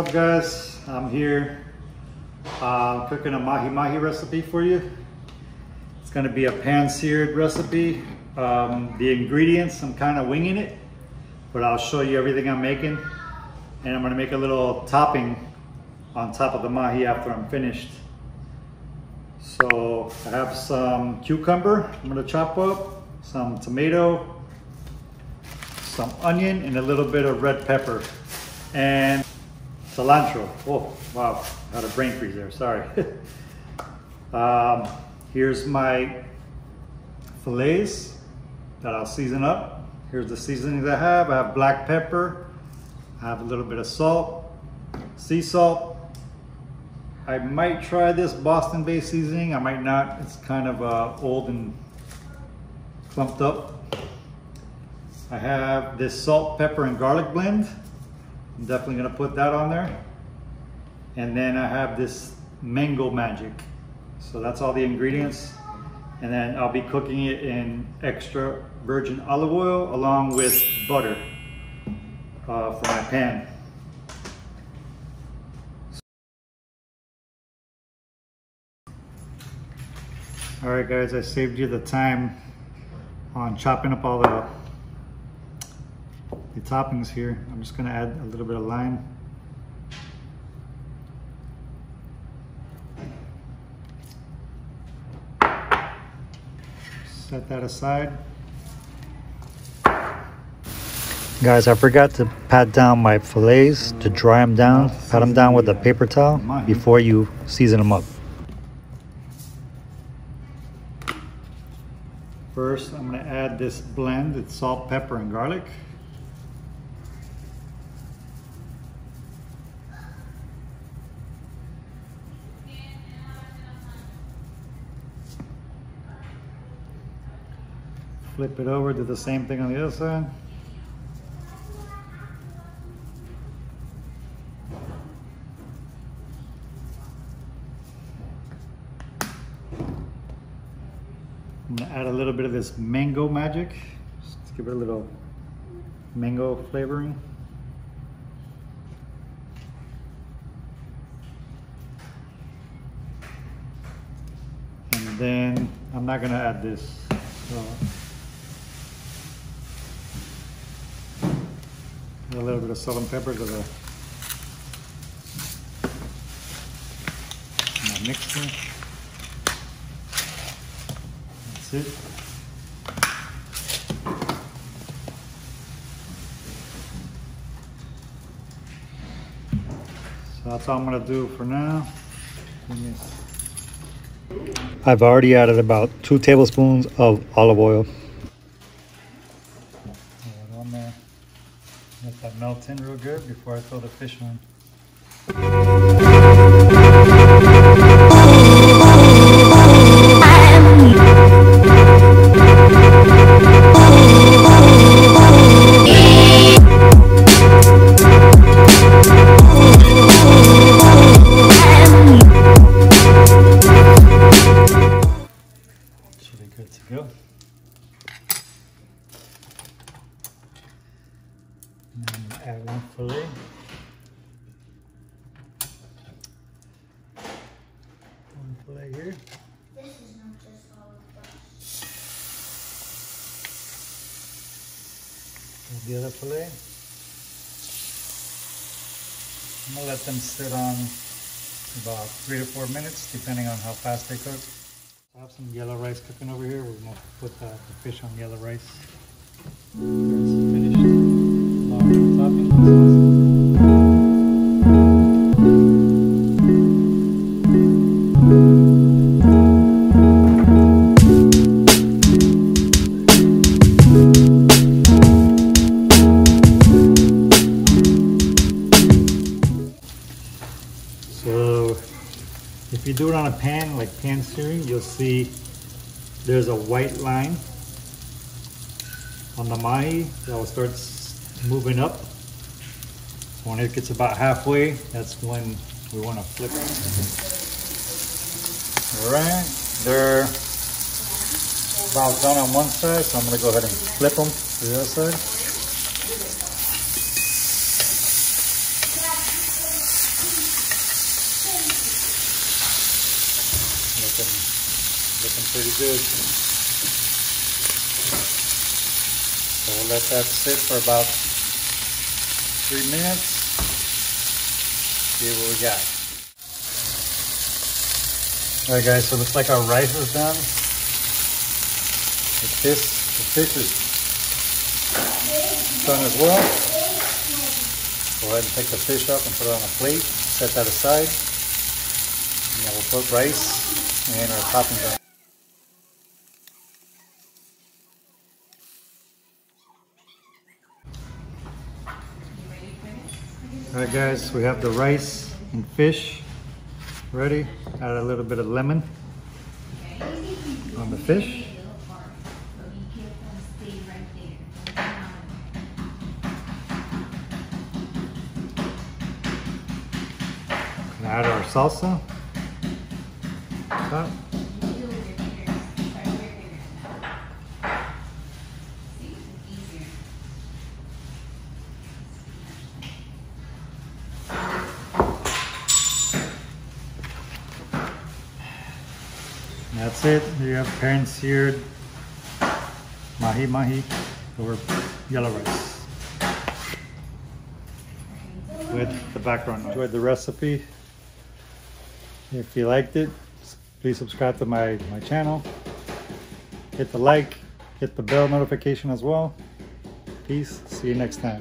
What's up, guys? I'm here cooking a Mahi Mahi recipe for you. It's going to be a pan-seared recipe. The ingredients, I'm kind of winging it, but I'll show you everything I'm making. And I'm going to make a little topping on top of the Mahi after I'm finished. So I have some cucumber I'm going to chop up, some tomato, some onion, and a little bit of red pepper and cilantro. Oh wow, had a brain freeze there, sorry. Here's my fillets that I'll season up. Here's the seasonings I have. I have black pepper, I have a little bit of salt, sea salt. I might try this Boston-based seasoning, I might not. It's kind of old and clumped up. I have this salt, pepper, and garlic blend. I'm definitely gonna put that on there. And then I have this Mango Magic. So that's all the ingredients. And then I'll be cooking it in extra virgin olive oil along with butter for my pan. All right, guys, I saved you the time on chopping up all the toppings here. I'm just gonna add a little bit of lime. Set that aside. Guys, I forgot to pat down my fillets to dry them down. Pat them down with a paper towel before you season them up. First, I'm gonna add this blend. It's salt, pepper, and garlic. Flip it over, do the same thing on the other side. I'm gonna add a little bit of this Mango Magic. Just give it a little mango flavoring. And then I'm not gonna add this. So a little bit of salt and pepper to the mixture. That's it. So that's all I'm going to do for now. I've already added about 2 tablespoons of olive oil. Let that melt in real good before I throw the fish on. Should be good to go. Add 1 fillet. Here. This is not just olive. The other fillet. I'm gonna let them sit on about 3 to 4 minutes, depending on how fast they cook. I have some yellow rice cooking over here. We're gonna put the fish on yellow rice. It's finished. So if you do it on a pan, like pan searing, you'll see there's a white line on the Mahi that will start moving up. When it gets about halfway, that's when we want to flip it. All right, they're about done on one side, so I'm going to go ahead and flip them to the other side. pretty good. So we'll let that sit for about 3 minutes. See what we got. All right, guys, so it looks like our rice is done. The fish is done as well. Go ahead and take the fish up and put it on a plate. Set that aside. And then we'll put rice and our toppings on. All right, guys, so we have the rice and fish ready. Add a little bit of lemon on the fish. Add our salsa. Cut. That's it. There you have pan-seared mahi mahi or yellow rice. With the background noise. Enjoyed the recipe. If you liked it, please subscribe to my channel. Hit the like, hit the bell notification as well. Peace. See you next time.